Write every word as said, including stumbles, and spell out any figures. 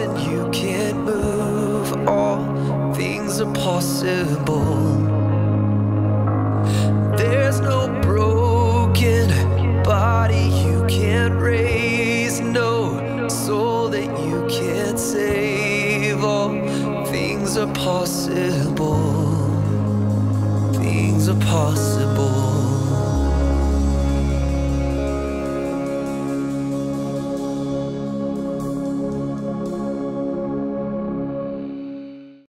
and you can't move, all things are possible. There's no broken body you can't raise, no soul that you can't save. All things are possible. Things are possible.